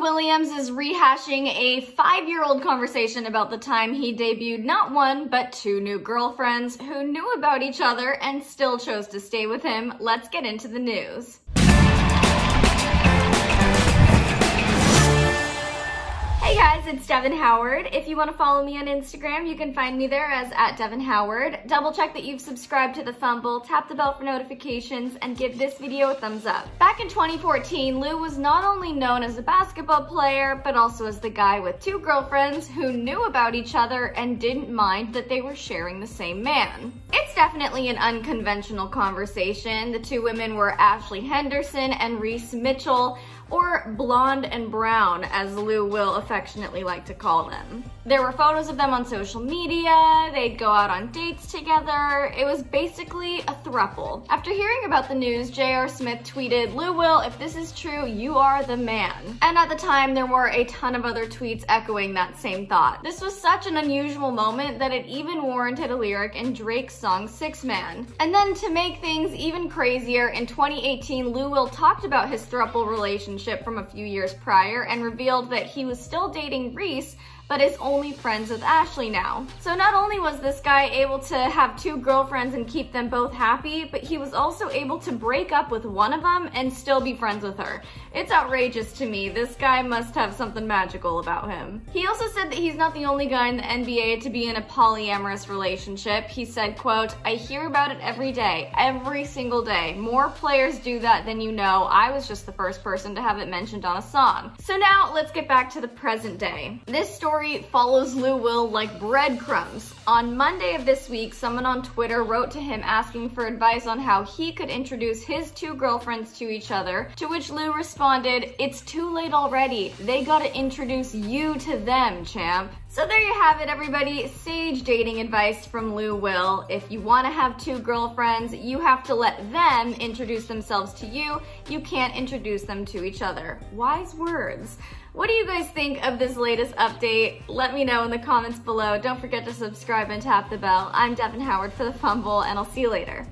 Lou Williams is rehashing a 5-year-old conversation about the time he debuted not one, but 2 new girlfriends who knew about each other and still chose to stay with him. Let's get into the news. Hey guys, it's Devin Howard. If you want to follow me on Instagram, you can find me there as @DevinHoward. Double check that you've subscribed to the Fumble, tap the bell for notifications, and give this video a thumbs up. Back in 2014, Lou was not only known as a basketball player, but also as the guy with 2 girlfriends who knew about each other and didn't mind that they were sharing the same man. It's definitely an unconventional conversation. The 2 women were Ashley Henderson and Reese Mitchell, or Blonde and Brown, as Lou will affectionately like to call them. There were photos of them on social media, they'd go out on dates together. It was basically a throuple. After hearing about the news, J.R. Smith tweeted, "Lou Will, if this is true, you are the man." And at the time, there were a ton of other tweets echoing that same thought. This was such an unusual moment that it even warranted a lyric in Drake's song, 6 Man. And then to make things even crazier, in 2018, Lou Will talked about his throuple relationship from a few years prior and revealed that he was still dating Reese, but is only friends with Ashley now. So not only was this guy able to have 2 girlfriends and keep them both happy, but he was also able to break up with one of them and still be friends with her. It's outrageous to me. This guy must have something magical about him. He also said that he's not the only guy in the NBA to be in a polyamorous relationship. He said, quote, "I hear about it every day, every single day. More players do that than you know. I was just the first person to have it mentioned on a song." So now let's get back to the present day. This story follows Lou Will like breadcrumbs. On Monday of this week, someone on Twitter wrote to him asking for advice on how he could introduce his 2 girlfriends to each other, to which Lou responded, "It's too late already. They gotta introduce you to them, champ." So there you have it, everybody. Sage dating advice from Lou Will. If you want to have 2 girlfriends, you have to let them introduce themselves to you. You can't introduce them to each other. Wise words. What do you guys think of this latest update? Let me know in the comments below. Don't forget to subscribe and tap the bell. I'm Devin Howard for The Fumble, and I'll see you later.